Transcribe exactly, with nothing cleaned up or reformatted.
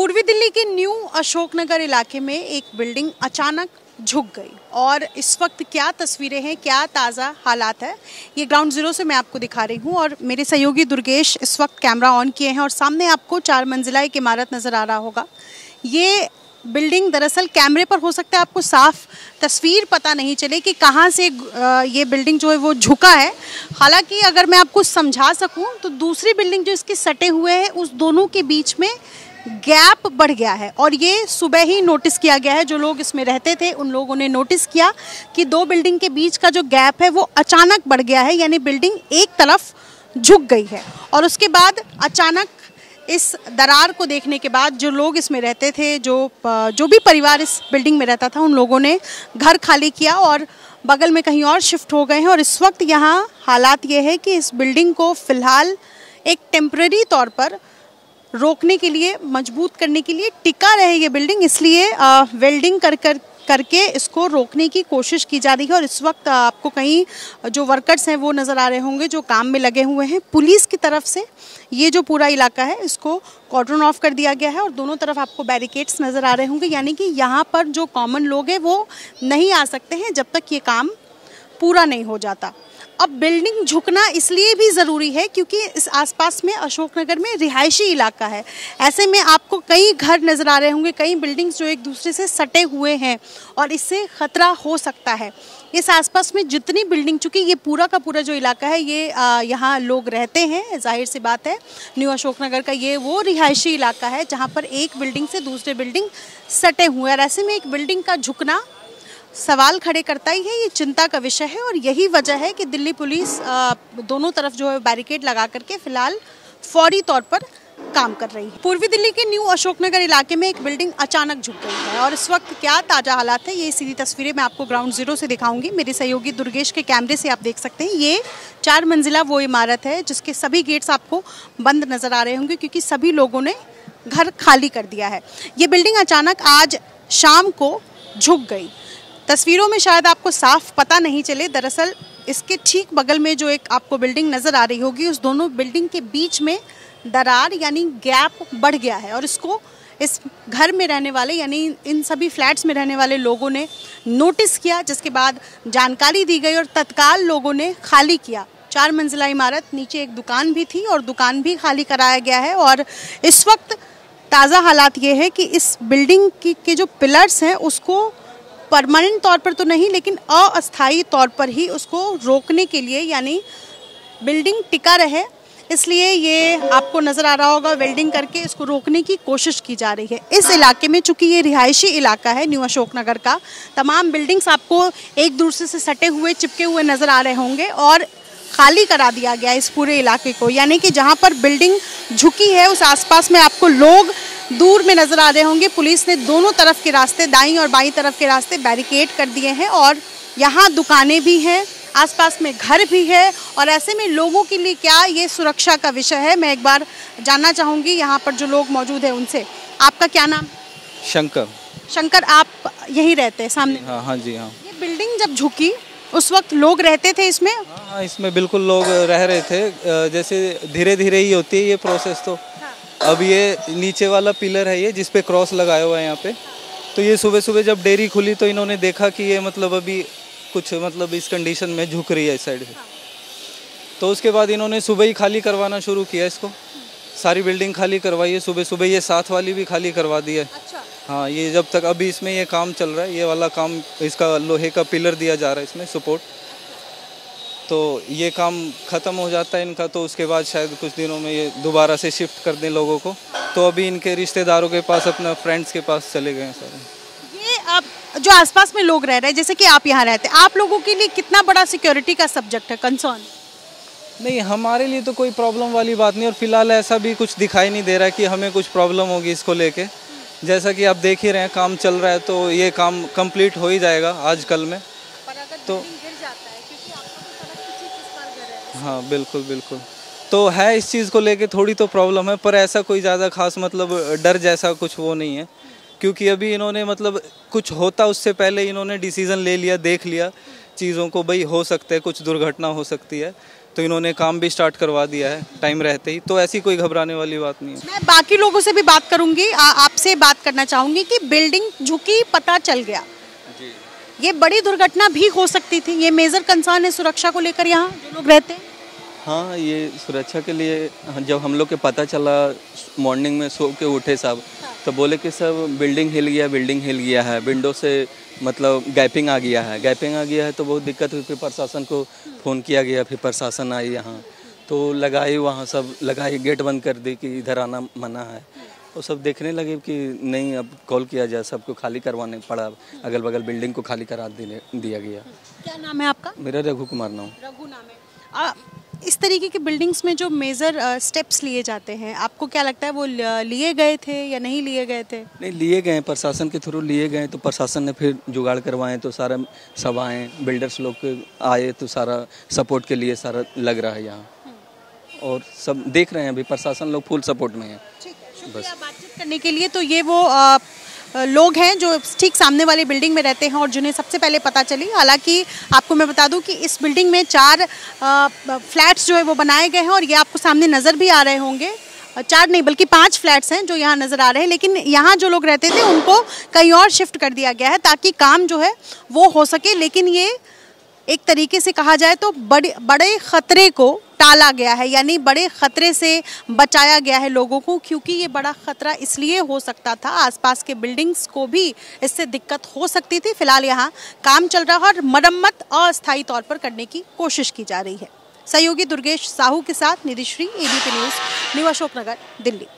पूर्वी दिल्ली के न्यू अशोकनगर इलाके में एक बिल्डिंग अचानक झुक गई और इस वक्त क्या तस्वीरें हैं, क्या ताज़ा हालात है, ये ग्राउंड ज़ीरो से मैं आपको दिखा रही हूँ। और मेरे सहयोगी दुर्गेश इस वक्त कैमरा ऑन किए हैं और सामने आपको चार मंजिला एक इमारत नज़र आ रहा होगा। ये बिल्डिंग दरअसल कैमरे पर हो सकता है आपको साफ तस्वीर पता नहीं चले कि कहाँ से ये बिल्डिंग जो है वो झुका है। हालांकि अगर मैं आपको समझा सकूँ तो दूसरी बिल्डिंग जो इसके सटे हुए हैं उस दोनों के बीच में गैप बढ़ गया है और ये सुबह ही नोटिस किया गया है। जो लोग इसमें रहते थे उन लोगों ने नोटिस किया कि दो बिल्डिंग के बीच का जो गैप है वो अचानक बढ़ गया है, यानी बिल्डिंग एक तरफ झुक गई है। और उसके बाद अचानक इस दरार को देखने के बाद जो लोग इसमें रहते थे, जो जो भी परिवार इस बिल्डिंग में रहता था, उन लोगों ने घर खाली किया और बगल में कहीं और शिफ्ट हो गए हैं। और इस वक्त यहाँ हालात ये है कि इस बिल्डिंग को फिलहाल एक टेम्प्रेरी तौर पर रोकने के लिए, मजबूत करने के लिए टिका रहे ये बिल्डिंग, इसलिए वेल्डिंग कर कर करके इसको रोकने की कोशिश की जा रही है। और इस वक्त आपको कहीं जो वर्कर्स हैं वो नज़र आ रहे होंगे जो काम में लगे हुए हैं। पुलिस की तरफ से ये जो पूरा इलाका है इसको कॉर्डन ऑफ कर दिया गया है और दोनों तरफ आपको बैरिकेड्स नज़र आ रहे होंगे, यानी कि यहाँ पर जो कॉमन लोग हैं वो नहीं आ सकते हैं जब तक ये काम पूरा नहीं हो जाता। अब बिल्डिंग झुकना इसलिए भी ज़रूरी है क्योंकि इस आसपास में अशोकनगर में रिहायशी इलाका है, ऐसे में आपको कई घर नज़र आ रहे होंगे, कई बिल्डिंग्स जो एक दूसरे से सटे हुए हैं और इससे ख़तरा हो सकता है। इस आसपास में जितनी बिल्डिंग, चूँकि ये पूरा का पूरा जो इलाका है ये यहाँ लोग रहते हैं, जाहिर सी बात है न्यू अशोकनगर का ये वो रिहायशी इलाका है जहाँ पर एक बिल्डिंग से दूसरे बिल्डिंग सटे हुए हैं, और ऐसे में एक बिल्डिंग का झुकना सवाल खड़े करता ही है, ये चिंता का विषय है। और यही वजह है कि दिल्ली पुलिस दोनों तरफ जो है बैरिकेड लगा करके फिलहाल फौरी तौर पर काम कर रही है। पूर्वी दिल्ली के न्यू अशोकनगर इलाके में एक बिल्डिंग अचानक झुक गई है और इस वक्त क्या ताज़ा हालात है ये सीधी तस्वीरें मैं आपको ग्राउंड जीरो से दिखाऊंगी। मेरे सहयोगी दुर्गेश के कैमरे से आप देख सकते हैं ये चार मंजिला वो इमारत है जिसके सभी गेट्स आपको बंद नज़र आ रहे होंगे क्योंकि सभी लोगों ने घर खाली कर दिया है। ये बिल्डिंग अचानक आज शाम को झुक गई, तस्वीरों में शायद आपको साफ पता नहीं चले। दरअसल इसके ठीक बगल में जो एक आपको बिल्डिंग नज़र आ रही होगी उस दोनों बिल्डिंग के बीच में दरार यानी गैप बढ़ गया है और इसको इस घर में रहने वाले यानी इन सभी फ्लैट्स में रहने वाले लोगों ने नोटिस किया, जिसके बाद जानकारी दी गई और तत्काल लोगों ने खाली किया। चार मंजिला इमारत, नीचे एक दुकान भी थी और दुकान भी खाली कराया गया है। और इस वक्त ताज़ा हालात ये है कि इस बिल्डिंग की के जो पिलर्स हैं उसको परमानेंट तौर पर तो नहीं लेकिन अस्थायी तौर पर ही उसको रोकने के लिए, यानी बिल्डिंग टिका रहे इसलिए ये आपको नज़र आ रहा होगा वेल्डिंग करके इसको रोकने की कोशिश की जा रही है। इस इलाके में चूँकि ये रिहायशी इलाका है न्यू अशोकनगर का, तमाम बिल्डिंग्स आपको एक दूसरे से सटे हुए चिपके हुए नज़र आ रहे होंगे और खाली करा दिया गया इस पूरे इलाके को, यानी कि जहाँ पर बिल्डिंग झुकी है उस आसपास में आपको लोग दूर में नज़र आ रहे होंगे। पुलिस ने दोनों तरफ के रास्ते, दाईं और बाईं तरफ के रास्ते बैरिकेड कर दिए हैं और यहाँ दुकानें भी हैं, आसपास में घर भी है और ऐसे में लोगों के लिए क्या ये सुरक्षा का विषय है। मैं एक बार जानना चाहूँगी यहाँ पर जो लोग मौजूद हैं उनसे, आपका क्या नाम? शंकर। शंकर, आप यहीं रहते हैं सामने? हाँ हाँ जी हाँ। ये बिल्डिंग जब झुकी उस वक्त लोग रहते थे इसमें? हाँ हाँ, इसमें बिल्कुल लोग रह रहे थे, जैसे धीरे धीरे ही होती है ये प्रोसेस। तो अब ये नीचे वाला पिलर है ये जिसपे क्रॉस लगाया हुआ है यहाँ पे, तो ये सुबह सुबह जब डेयरी खुली तो इन्होंने देखा कि ये मतलब अभी कुछ मतलब इस कंडीशन में झुक रही है इस साइड से, तो उसके बाद इन्होंने सुबह ही खाली करवाना शुरू किया इसको, सारी बिल्डिंग खाली करवाई है सुबह सुबह, ये साथ वाली भी खाली करवा दी है। अच्छा। हाँ, ये जब तक अभी इसमें ये काम चल रहा है, ये वाला काम, इसका लोहे का पिलर दिया जा रहा है इसमें सपोर्ट, तो ये काम ख़त्म हो जाता है इनका, तो उसके बाद शायद कुछ दिनों में ये दोबारा से शिफ्ट कर दें लोगों को। तो अभी इनके रिश्तेदारों के पास, अपना फ्रेंड्स के पास चले गए हैं सारे। ये आप जो आसपास में लोग रह रहे हैं जैसे कि आप यहाँ रहते हैं, आप लोगों के लिए कितना बड़ा सिक्योरिटी का सब्जेक्ट है, कंसर्न? नहीं, हमारे लिए तो कोई प्रॉब्लम वाली बात नहीं और फिलहाल ऐसा भी कुछ दिखाई नहीं दे रहा कि हमें कुछ प्रॉब्लम होगी इसको लेके। जैसा कि आप देख ही रहे हैं काम चल रहा है, तो ये काम कम्प्लीट हो ही जाएगा आज कल में। तो हाँ बिल्कुल बिल्कुल, तो है इस चीज़ को लेके थोड़ी तो प्रॉब्लम है, पर ऐसा कोई ज़्यादा खास मतलब डर जैसा कुछ वो नहीं है, क्योंकि अभी इन्होंने मतलब कुछ होता उससे पहले इन्होंने डिसीज़न ले लिया, देख लिया चीज़ों को, भाई हो सकता है कुछ दुर्घटना हो सकती है, तो तो इन्होंने काम भी स्टार्ट करवा दिया है टाइम रहते ही, तो ऐसी कोई घबराने वाली बात नहीं है। मैं बाकी लोगों से भी बात करूँगी, आपसे बात करना चाहूँगी कि बिल्डिंग झुकी पता चल गया, ये बड़ी दुर्घटना भी हो सकती थी, ये मेजर कंसर्न है सुरक्षा को लेकर यहाँ जो लोग रहते हैं। हाँ, ये सुरक्षा के लिए जब हम लोग के पता चला मॉर्निंग में सो के उठे सब, हाँ। तो बोले कि सब बिल्डिंग हिल गया बिल्डिंग हिल गया है, विंडो से मतलब गैपिंग आ गया है गैपिंग आ गया है तो बहुत दिक्कत हुई। फिर प्रशासन को फ़ोन किया गया, फिर प्रशासन आई यहाँ तो लगाई, वहाँ सब लगाई, गेट बंद कर दी कि इधर आना मना है। वो सब देखने लगे कि नहीं अब कॉल किया जाए, सबको खाली करवाने पड़ा, अगल बगल बिल्डिंग को खाली करा देने दिया गया। क्या नाम है आपका? मेरा रघु कुमार नाम। रघु नाम है। आ, इस तरीके की बिल्डिंग्स में जो मेजर स्टेप्स लिए जाते हैं, आपको क्या लगता है वो लिए गए थे या नहीं लिए गए थे? नहीं, लिए गए, प्रशासन के थ्रू लिए गए, तो प्रशासन ने फिर जुगाड़ करवाएं तो सारा सब आए, बिल्डर्स लोग आए तो सारा सपोर्ट के लिए सारा लग रहा है यहाँ, और सब देख रहे हैं अभी प्रशासन लोग फुल सपोर्ट में है। बस बातचीत करने के लिए तो ये वो आ, लोग हैं जो ठीक सामने वाली बिल्डिंग में रहते हैं और जिन्हें सबसे पहले पता चली। हालांकि आपको मैं बता दूं कि इस बिल्डिंग में चार आ, फ्लैट्स जो है वो बनाए गए हैं और ये आपको सामने नज़र भी आ रहे होंगे, चार नहीं बल्कि पांच फ्लैट्स हैं जो यहाँ नज़र आ रहे हैं, लेकिन यहाँ जो लोग रहते थे उनको कहीं और शिफ्ट कर दिया गया है ताकि काम जो है वो हो सके। लेकिन ये एक तरीके से कहा जाए तो बड़े बड़े ख़तरे को टाला गया है, यानी बड़े ख़तरे से बचाया गया है लोगों को, क्योंकि ये बड़ा ख़तरा इसलिए हो सकता था, आसपास के बिल्डिंग्स को भी इससे दिक्कत हो सकती थी। फिलहाल यहाँ काम चल रहा है और मरम्मत अस्थायी तौर पर करने की कोशिश की जा रही है। सहयोगी दुर्गेश साहू के साथ Nidhishree, ABP news, new Ashoknagar, Delhi.